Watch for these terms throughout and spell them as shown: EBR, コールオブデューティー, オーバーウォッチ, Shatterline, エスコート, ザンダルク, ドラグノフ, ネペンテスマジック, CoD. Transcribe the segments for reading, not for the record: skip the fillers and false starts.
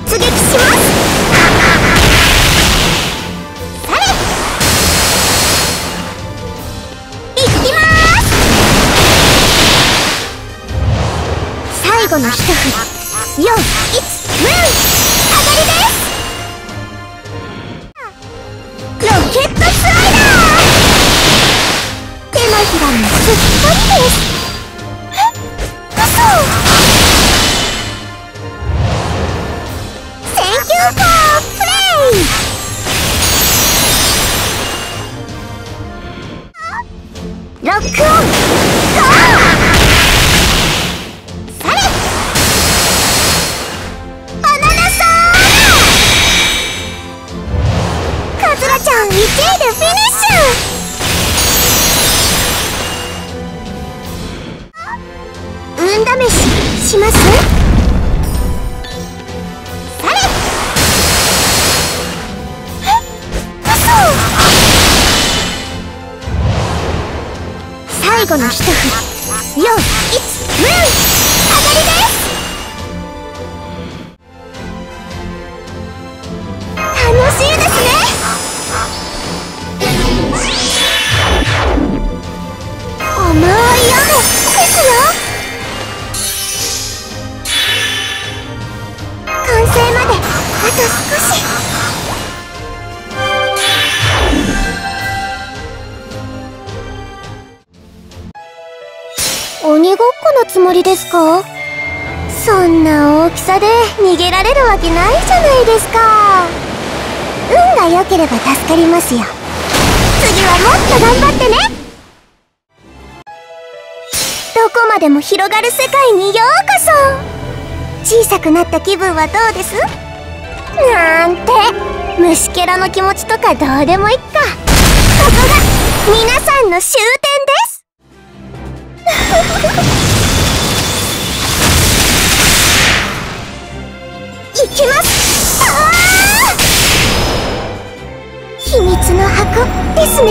突撃します。それ。いきます。最後の一振り。4、1、ムーン。上がりです。最後の一振り。4、1、ムーン。上がりです。楽しいですね。重い雨ですよ。完成まであと少し。鬼ごっこのつもりですか？そんな大きさで逃げられるわけないじゃないですか。運が良ければ助かりますよ。次はもっと頑張ってね。どこまでも広がる世界にようこそ。小さくなった気分はどうです？なんて虫けらの気持ちとかどうでもいっか。ここが皆さんの終点です。いきます。秘密の箱ですね。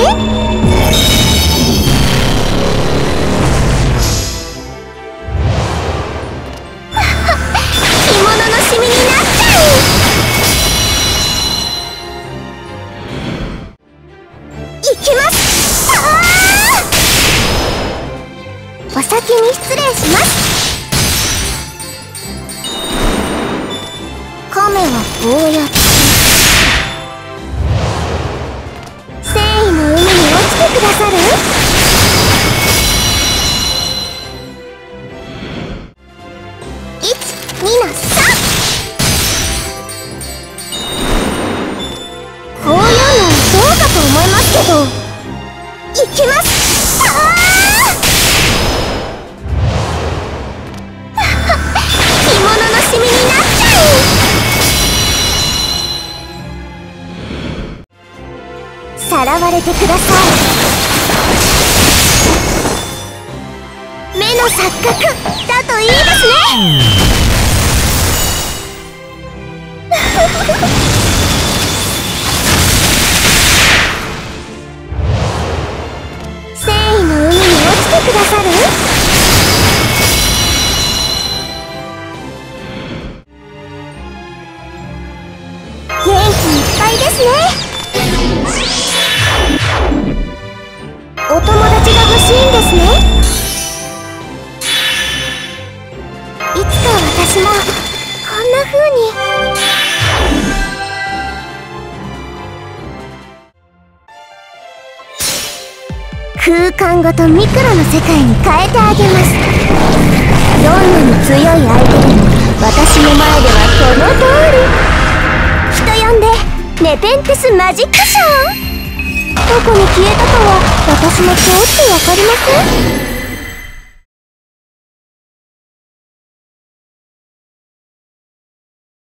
着物のシミになっちゃう。いきます。お先に失礼します。亀はこうやって繊維の海に落ちてくださる？1、2の3。こういうのはどうかと思いますけど。いきます。さらわれてください。目の錯覚だといいですね。繊維の海に落ちてくださる？空間ごとミクロの世界に変えてあげます。どんなに強い相手でも私の前ではその通り。人呼んでネペンテスマジックショー。どこに消えたかは私もちょっとわかりません。